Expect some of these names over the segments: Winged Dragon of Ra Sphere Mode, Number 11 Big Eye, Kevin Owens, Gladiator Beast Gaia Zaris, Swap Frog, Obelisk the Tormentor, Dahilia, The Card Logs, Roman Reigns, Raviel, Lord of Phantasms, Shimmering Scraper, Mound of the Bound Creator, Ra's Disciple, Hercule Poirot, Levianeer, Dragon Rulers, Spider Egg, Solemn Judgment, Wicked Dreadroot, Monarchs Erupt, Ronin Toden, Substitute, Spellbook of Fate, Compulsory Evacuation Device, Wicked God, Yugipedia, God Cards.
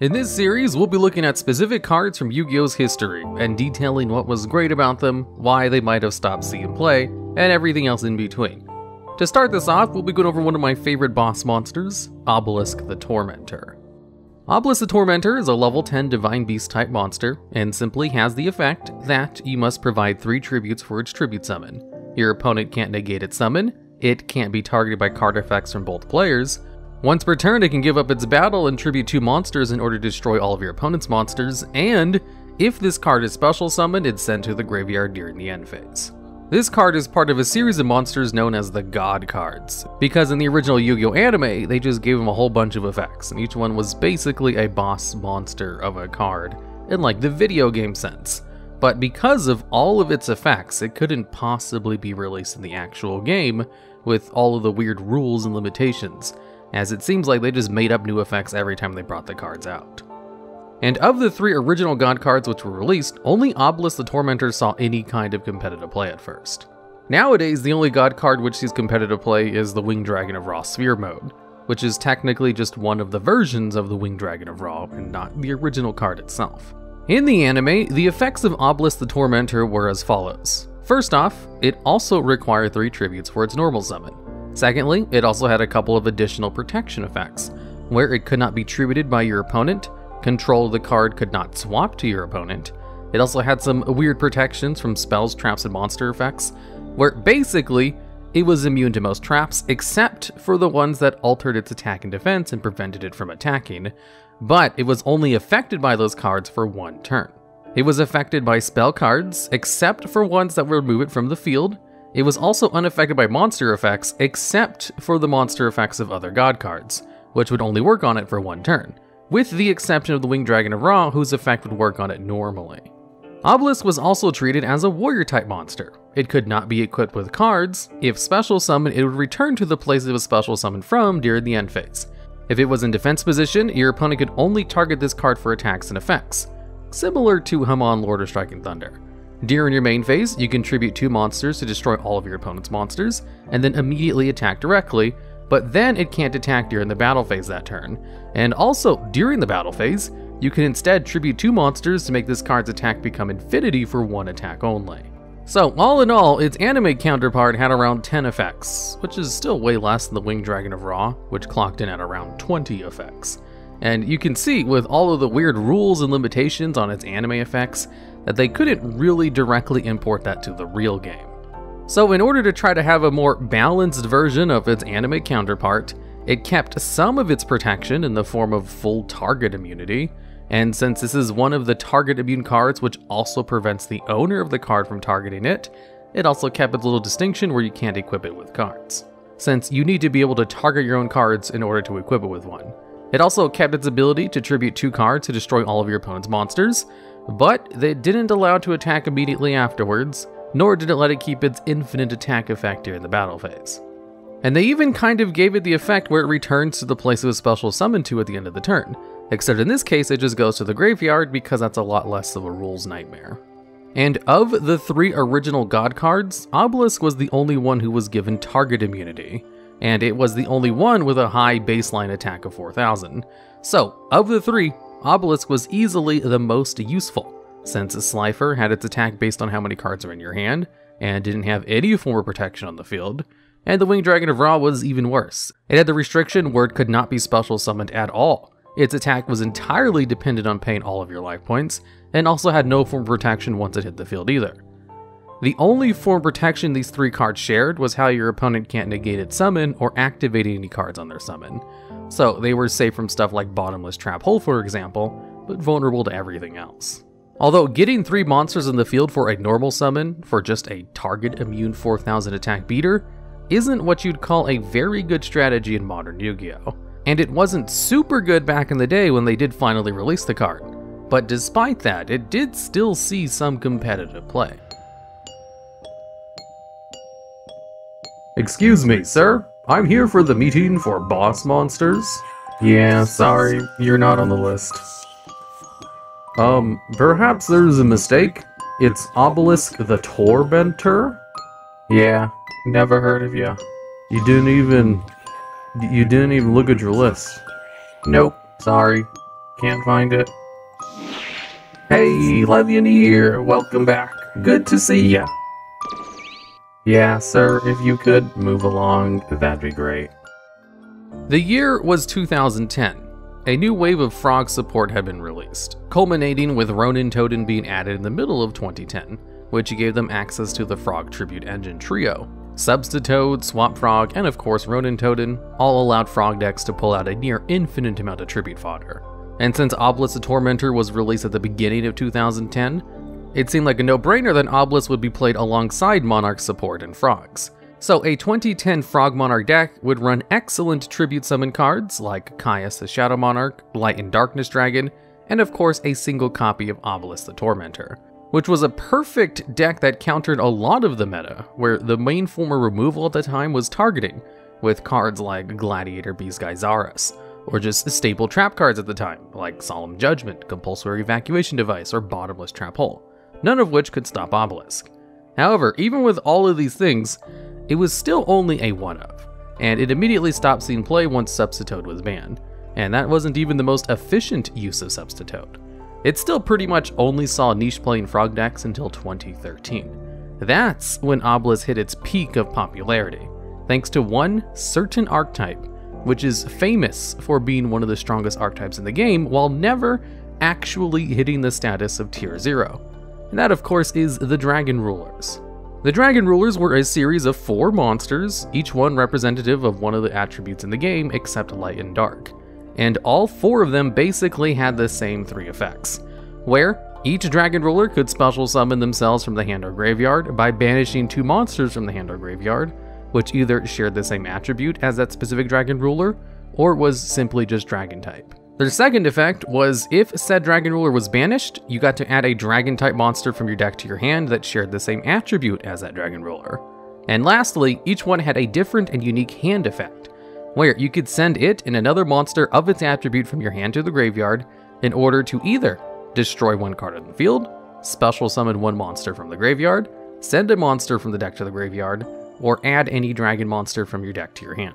In this series, we'll be looking at specific cards from Yu-Gi-Oh's history, and detailing what was great about them, why they might have stopped seeing play, and everything else in between. To start this off, we'll be going over one of my favorite boss monsters, Obelisk the Tormentor. Obelisk the Tormentor is a level 10 Divine Beast type monster, and simply has the effect that you must provide 3 tributes for its tribute summon. Your opponent can't negate its summon, it can't be targeted by card effects from both players. Once per turn, it can give up its battle and tribute 2 monsters in order to destroy all of your opponent's monsters, and if this card is special summoned, it's sent to the graveyard during the end phase. This card is part of a series of monsters known as the God Cards, because in the original Yu-Gi-Oh! Anime, they just gave them a whole bunch of effects, and each one was basically a boss monster of a card, in like the video game sense. But because of all of its effects, it couldn't possibly be released in the actual game, with all of the weird rules and limitations, as it seems like they just made up new effects every time they brought the cards out. And of the 3 original God Cards which were released, only Obelisk the Tormentor saw any kind of competitive play at first. Nowadays, the only God Card which sees competitive play is the Winged Dragon of Ra Sphere Mode, which is technically just one of the versions of the Winged Dragon of Ra and not the original card itself. In the anime, the effects of Obelisk the Tormentor were as follows. First off, it also required 3 tributes for its normal summon. Secondly, it also had a couple of additional protection effects, where it could not be tributed by your opponent, control of the card could not swap to your opponent. It also had some weird protections from spells, traps, and monster effects, where basically, it was immune to most traps, except for the ones that altered its attack and defense and prevented it from attacking, but it was only affected by those cards for 1 turn. It was affected by spell cards, except for ones that would remove it from the field. It was also unaffected by monster effects, except for the monster effects of other God cards, which would only work on it for 1 turn, with the exception of the Winged Dragon of Ra, whose effect would work on it normally. Obelisk was also treated as a warrior-type monster. It could not be equipped with cards. If special summoned, it would return to the place it was special summoned from during the end phase. If it was in defense position, your opponent could only target this card for attacks and effects, similar to Hamon Lord of Striking Thunder. During your main phase, you can tribute 2 monsters to destroy all of your opponent's monsters, and then immediately attack directly, but then it can't attack during the battle phase that turn. And also, during the battle phase, you can instead tribute 2 monsters to make this card's attack become infinity for 1 attack only. So, all in all, its anime counterpart had around 10 effects, which is still way less than the Winged Dragon of Ra, which clocked in at around 20 effects. And you can see, with all of the weird rules and limitations on its anime effects, that they couldn't really directly import that to the real game. So in order to try to have a more balanced version of its anime counterpart, it kept some of its protection in the form of full target immunity, and since this is one of the target immune cards which also prevents the owner of the card from targeting it, it also kept its little distinction where you can't equip it with cards, since you need to be able to target your own cards in order to equip it with one. It also kept its ability to tribute 2 cards to destroy all of your opponent's monsters, but they didn't allow it to attack immediately afterwards, nor did it let it keep its infinite attack effect during the battle phase. And they even kind of gave it the effect where it returns to the place it was special summoned to at the end of the turn, except in this case it just goes to the graveyard because that's a lot less of a rules nightmare. And of the 3 original God cards, Obelisk was the only one who was given target immunity, and it was the only one with a high baseline attack of 4,000. So, of the 3, Obelisk was easily the most useful, since Slifer had its attack based on how many cards are in your hand, and didn't have any form of protection on the field, and the Winged Dragon of Ra was even worse. It had the restriction where it could not be special summoned at all. Its attack was entirely dependent on paying all of your life points, and also had no form of protection once it hit the field either. The only form of protection these 3 cards shared was how your opponent can't negate its summon or activate any cards on their summon. So they were safe from stuff like Bottomless Trap Hole, for example, but vulnerable to everything else. Although getting 3 monsters in the field for a normal summon for just a target immune 4,000 attack beater isn't what you'd call a very good strategy in modern Yu-Gi-Oh! And it wasn't super good back in the day when they did finally release the card, but despite that, it did still see some competitive play. Excuse me, sir. I'm here for the meeting for boss monsters. Yeah, sorry, you're not on the list. Perhaps there's a mistake. It's Obelisk the Tormentor? Yeah, never heard of you. You didn't even look at your list. Nope, sorry. Can't find it. Hey, Levianeer, welcome back. Good to see ya. Yeah, sir, if you could move along, that'd be great. The year was 2010. A new wave of frog support had been released, culminating with Ronin Toden being added in the middle of 2010, which gave them access to the Frog Tribute Engine Trio. Substitute, Swap Frog, and of course Ronin Toden all allowed frog decks to pull out a near infinite amount of tribute fodder. And since Obelisk the Tormentor was released at the beginning of 2010, it seemed like a no-brainer that Obelisk would be played alongside Monarch support and Frogs. So a 2010 Frog Monarch deck would run excellent tribute summon cards like Caius the Shadow Monarch, Light and Darkness Dragon, and of course a single copy of Obelisk the Tormentor, which was a perfect deck that countered a lot of the meta, where the main form of removal at the time was targeting, with cards like Gladiator Beast Gaia Zaris, or just staple trap cards at the time, like Solemn Judgment, Compulsory Evacuation Device, or Bottomless Trap Hole, none of which could stop Obelisk. However, even with all of these things, it was still only a 1-of, and it immediately stopped seeing play once Substitute was banned, and that wasn't even the most efficient use of Substitute. It still pretty much only saw niche playing frog decks until 2013. That's when Obelisk hit its peak of popularity, thanks to one certain archetype, which is famous for being one of the strongest archetypes in the game while never actually hitting the status of tier 0. And that of course is the Dragon Rulers. The Dragon Rulers were a series of 4 monsters, each one representative of one of the attributes in the game except Light and Dark. And all 4 of them basically had the same 3 effects, where each Dragon Ruler could special summon themselves from the hand or graveyard by banishing 2 monsters from the hand or graveyard, which either shared the same attribute as that specific Dragon Ruler, or was simply just Dragon type. Their second effect was if said Dragon Ruler was banished, you got to add a Dragon type monster from your deck to your hand that shared the same attribute as that Dragon Ruler. And lastly, each one had a different and unique hand effect, where you could send it and another monster of its attribute from your hand to the graveyard in order to either destroy 1 card on the field, special summon 1 monster from the graveyard, send a monster from the deck to the graveyard, or add any dragon monster from your deck to your hand.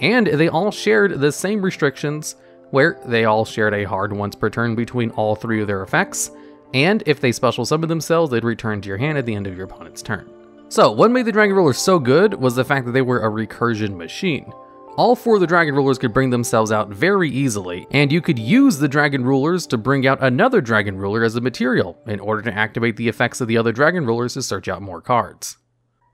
And they all shared the same restrictions, where they all shared a hard once per turn between all 3 of their effects, and if they special summoned themselves, they'd return to your hand at the end of your opponent's turn. So what made the Dragon Rulers so good was the fact that they were a recursion machine. All 4 of the Dragon Rulers could bring themselves out very easily, and you could use the Dragon Rulers to bring out another Dragon Ruler as a material in order to activate the effects of the other Dragon Rulers to search out more cards.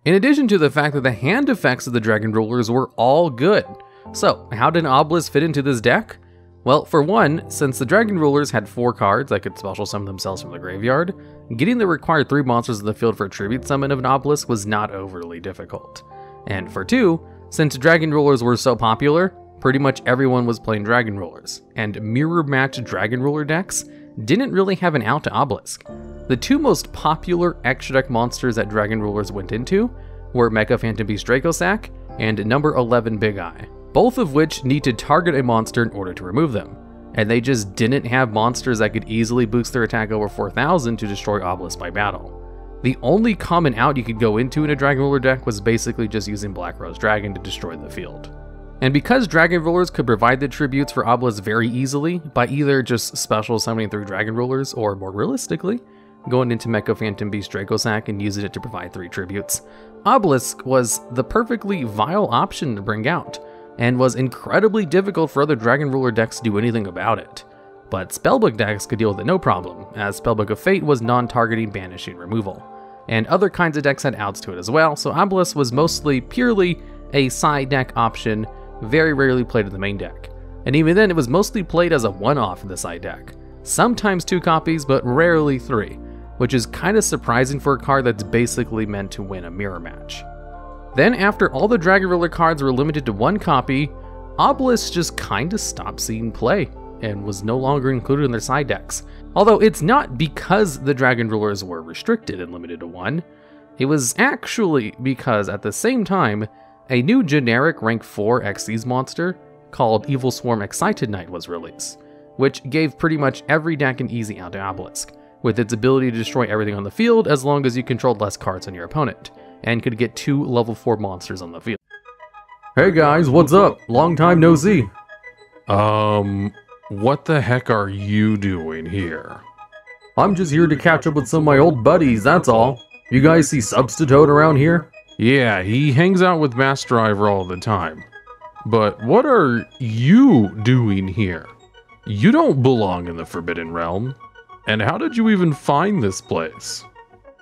In addition to the fact that the hand effects of the Dragon Rulers were all good. So how did Obelisk fit into this deck? Well, for one, since the Dragon Rulers had 4 cards that could special summon themselves from the graveyard, getting the required 3 monsters in the field for a tribute summon of an Obelisk was not overly difficult. And for two, since Dragon Rulers were so popular, pretty much everyone was playing Dragon Rulers, and mirror match Dragon Ruler decks didn't really have an out to Obelisk. The 2 most popular extra deck monsters that Dragon Rulers went into were Mecha Phantom Beast Dracosack and Number 11 Big Eye, both of which need to target a monster in order to remove them, and they just didn't have monsters that could easily boost their attack over 4,000 to destroy Obelisk by battle. The only common out you could go into in a Dragon Ruler deck was basically just using Black Rose Dragon to destroy the field. And because Dragon Rulers could provide the tributes for Obelisk very easily by either just special summoning through Dragon Rulers or, more realistically, going into Mecha Phantom Beast Dracosack and using it to provide 3 tributes, Obelisk was the perfectly viable option to bring out, and was incredibly difficult for other Dragon Ruler decks to do anything about it. But Spellbook decks could deal with it no problem, as Spellbook of Fate was non-targeting banishing removal, and other kinds of decks had outs to it as well, so Obelisk was mostly purely a side deck option, very rarely played in the main deck. And even then, it was mostly played as a one-off in the side deck, sometimes 2 copies, but rarely 3, which is kind of surprising for a card that's basically meant to win a mirror match. Then after all the Dragon Ruler cards were limited to 1 copy, Obelisk just kinda stopped seeing play and was no longer included in their side decks. Although it's not because the Dragon Rulers were restricted and limited to 1, it was actually because at the same time, a new generic rank 4 Xyz monster called Evil Swarm Excited Knight was released, which gave pretty much every deck an easy out to Obelisk, with its ability to destroy everything on the field as long as you controlled less cards than your opponent, and could get 2 level 4 monsters on the field. Hey guys, what's up? Long time no see. What the heck are you doing here? I'm just here to catch up with some of my old buddies, that's all. You guys see Substitute around here? Yeah, he hangs out with Mass Driver all the time. But what are you doing here? You don't belong in the Forbidden Realm. And how did you even find this place?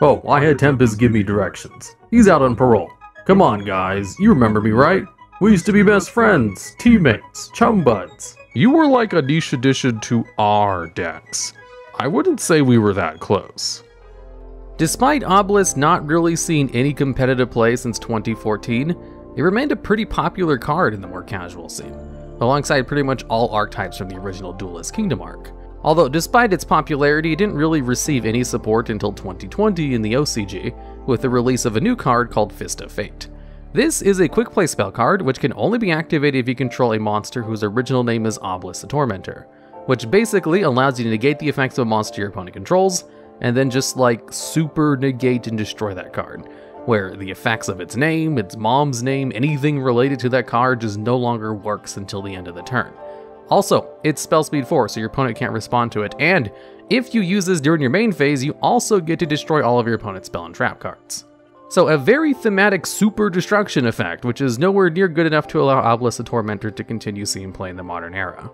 Oh, I had Tempest give me directions. He's out on parole. Come on, guys, you remember me, right? We used to be best friends, teammates, chum buds. You were like a niche addition to our decks. I wouldn't say we were that close. Despite Obelisk not really seeing any competitive play since 2014, it remained a pretty popular card in the more casual scene, alongside pretty much all archetypes from the original Duel Links Kingdom arc. Although despite its popularity, it didn't really receive any support until 2020 in the OCG, with the release of a new card called Fist of Fate. This is a quick play spell card, which can only be activated if you control a monster whose original name is Obelisk the Tormentor, which basically allows you to negate the effects of a monster your opponent controls, and then just like super negate and destroy that card, where the effects of its name, its mom's name, anything related to that card just no longer works until the end of the turn. Also, it's spell speed 4, so your opponent can't respond to it, and if you use this during your main phase, you also get to destroy all of your opponent's spell and trap cards. So a very thematic super destruction effect, which is nowhere near good enough to allow Obelisk the Tormentor to continue seeing play in the modern era.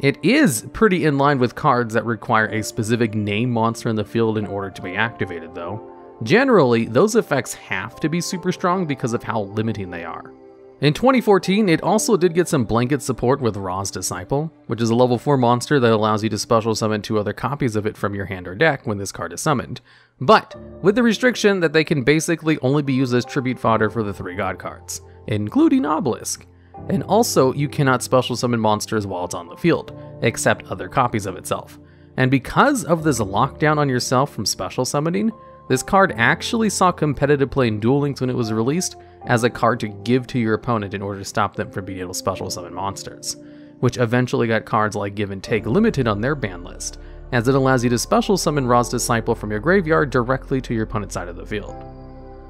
It is pretty in line with cards that require a specific name monster in the field in order to be activated, though. Generally, those effects have to be super strong because of how limiting they are. In 2014, it also did get some blanket support with Ra's Disciple, which is a level 4 monster that allows you to special summon 2 other copies of it from your hand or deck when this card is summoned, but with the restriction that they can basically only be used as tribute fodder for the 3 God Cards, including Obelisk. And also, you cannot special summon monsters while it's on the field, except other copies of itself. And because of this lockdown on yourself from special summoning, this card actually saw competitive play in Duel Links when it was released as a card to give to your opponent in order to stop them from being able to special summon monsters, which eventually got cards like Give and Take limited on their ban list, as it allows you to special summon Ra's Disciple from your graveyard directly to your opponent's side of the field.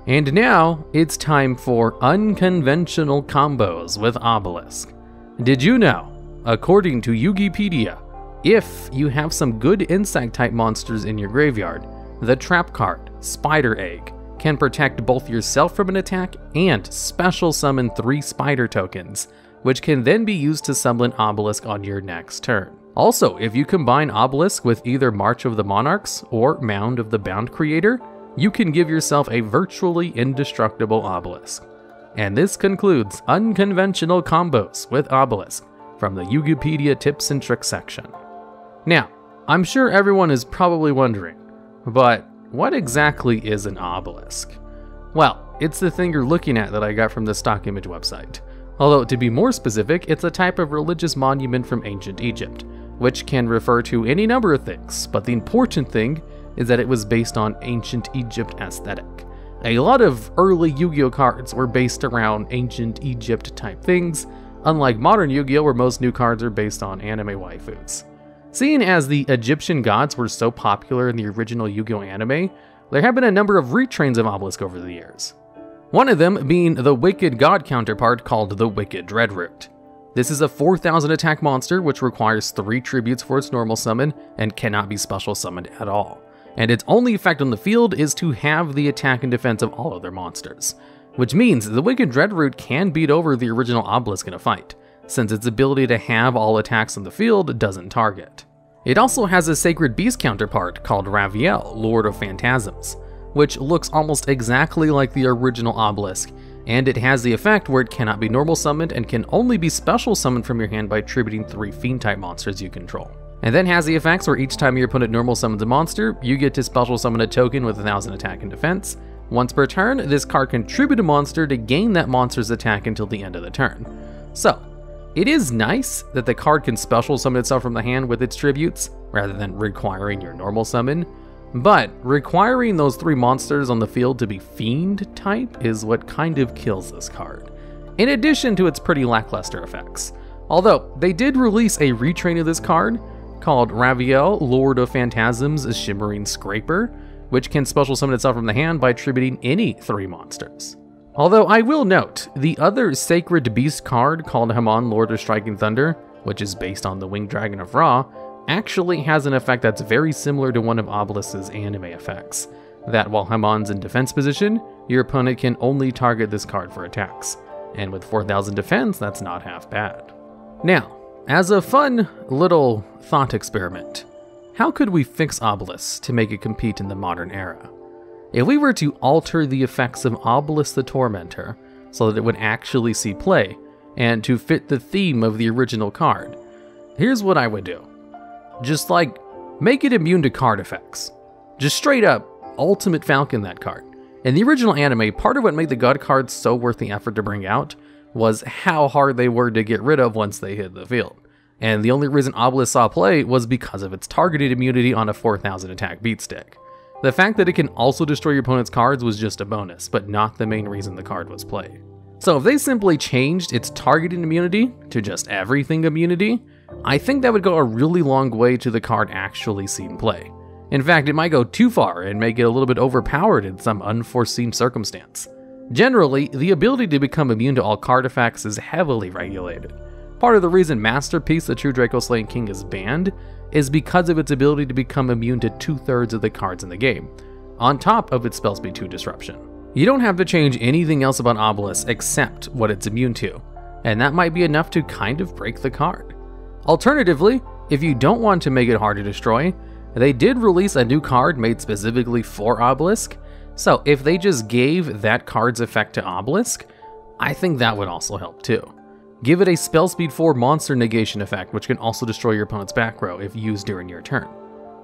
And now, it's time for unconventional combos with Obelisk. Did you know, according to Yugipedia, if you have some good insect-type monsters in your graveyard, the trap card, Spider Egg, can protect both yourself from an attack and special summon 3 spider tokens, which can then be used to summon Obelisk on your next turn. Also, if you combine Obelisk with either March of the Monarchs or Mound of the Bound Creator, you can give yourself a virtually indestructible Obelisk. And this concludes unconventional combos with Obelisk from the Yugipedia tips and tricks section. Now, I'm sure everyone is probably wondering, but what exactly is an obelisk? Well, it's the thing you're looking at that I got from the stock image website. Although, to be more specific, it's a type of religious monument from ancient Egypt, which can refer to any number of things, but the important thing is that it was based on ancient Egypt aesthetic. A lot of early Yu-Gi-Oh cards were based around ancient Egypt type things, unlike modern Yu-Gi-Oh where most new cards are based on anime waifus. Seeing as the Egyptian gods were so popular in the original Yu-Gi-Oh! Anime, there have been a number of retrains of Obelisk over the years. One of them being the Wicked God counterpart called the Wicked Dreadroot. This is a 4,000 attack monster which requires 3 tributes for its normal summon and cannot be special summoned at all, and its only effect on the field is to halve the attack and defense of all other monsters, which means the Wicked Dreadroot can beat over the original Obelisk in a fight, since its ability to halve all attacks on the field doesn't target. It also has a Sacred Beast counterpart called Raviel, Lord of Phantasms, which looks almost exactly like the original Obelisk, and it has the effect where it cannot be normal summoned and can only be special summoned from your hand by tributing 3 fiend-type monsters you control. And then has the effects where each time your opponent normal summons a monster, you get to special summon a token with 1,000 attack and defense. Once per turn, this card can tribute a monster to gain that monster's attack until the end of the turn. So, it is nice that the card can special summon itself from the hand with its tributes, rather than requiring your normal summon, but requiring those 3 monsters on the field to be fiend type is what kind of kills this card, in addition to its pretty lackluster effects. Although, they did release a retrain of this card, called Raviel, Lord of Phantasms, a Shimmering Scraper, which can special summon itself from the hand by tributing any 3 monsters. Although I will note, the other Sacred Beast card called Hamon Lord of Striking Thunder which is based on the Winged Dragon of Ra, actually has an effect that's very similar to one of Obelisk's anime effects, that while Hamon's in defense position, your opponent can only target this card for attacks, and with 4,000 defense, that's not half bad. Now, as a fun little thought experiment, how could we fix Obelisk to make it compete in the modern era? If we were to alter the effects of Obelisk the Tormentor so that it would actually see play, and to fit the theme of the original card, here's what I would do. Just like, make it immune to card effects. Just straight up, Ultimate Falcon that card. In the original anime, part of what made the God Cards so worth the effort to bring out was how hard they were to get rid of once they hit the field. And the only reason Obelisk saw play was because of its targeted immunity on a 4,000 attack beat stick. The fact that it can also destroy your opponent's cards was just a bonus, but not the main reason the card was played. So if they simply changed its targeted immunity to just everything immunity, I think that would go a really long way to the card actually seeing play. In fact, it might go too far and make it a little bit overpowered in some unforeseen circumstance. Generally, the ability to become immune to all card effects is heavily regulated. Part of the reason Masterpiece, the True Draco Slaying King, is banned is because of its ability to become immune to 2/3 of the cards in the game, on top of its spell speed 2 disruption. You don't have to change anything else about Obelisk except what it's immune to, and that might be enough to kind of break the card. Alternatively, if you don't want to make it hard to destroy, they did release a new card made specifically for Obelisk, so if they just gave that card's effect to Obelisk, I think that would also help too. Give it a spell speed 4 monster negation effect, which can also destroy your opponent's back row if used during your turn.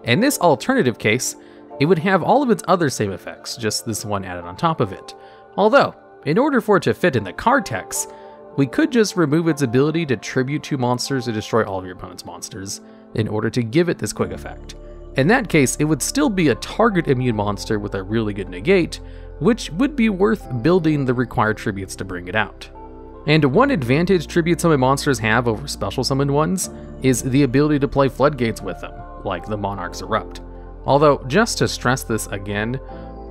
In this alternative case, it would have all of its other same effects, just this one added on top of it. Although, in order for it to fit in the card text, we could just remove its ability to tribute 2 monsters to destroy all of your opponent's monsters in order to give it this quick effect. In that case, it would still be a target immune monster with a really good negate, which would be worth building the required tributes to bring it out. And one advantage tribute summon monsters have over special summoned ones is the ability to play floodgates with them, like the Monarchs Erupt. Although, just to stress this again,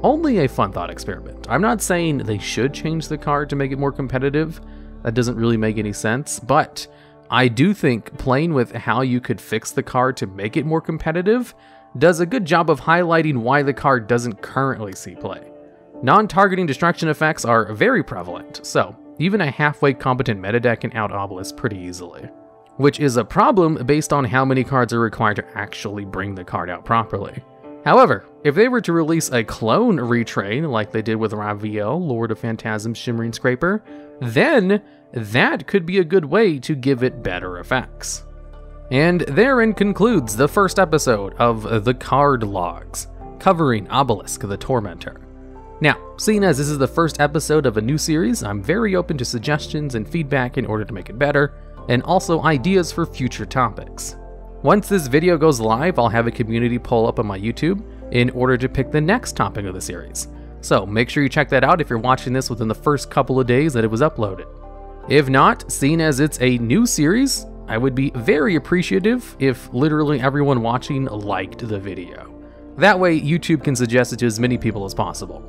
only a fun thought experiment. I'm not saying they should change the card to make it more competitive, that doesn't really make any sense, but I do think playing with how you could fix the card to make it more competitive does a good job of highlighting why the card doesn't currently see play. Non-targeting destruction effects are very prevalent, so even a halfway competent meta deck can out Obelisk pretty easily, which is a problem based on how many cards are required to actually bring the card out properly. However, if they were to release a clone retrain like they did with Raviel, Lord of Phantasm's Shimmering Scraper, then that could be a good way to give it better effects. And therein concludes the first episode of The Card Logs, covering Obelisk the Tormentor. Now, seeing as this is the first episode of a new series, I'm very open to suggestions and feedback in order to make it better, and also ideas for future topics. Once this video goes live, I'll have a community poll up on my YouTube in order to pick the next topic of the series. So make sure you check that out if you're watching this within the first couple of days that it was uploaded. If not, seeing as it's a new series, I would be very appreciative if literally everyone watching liked the video. That way, YouTube can suggest it to as many people as possible.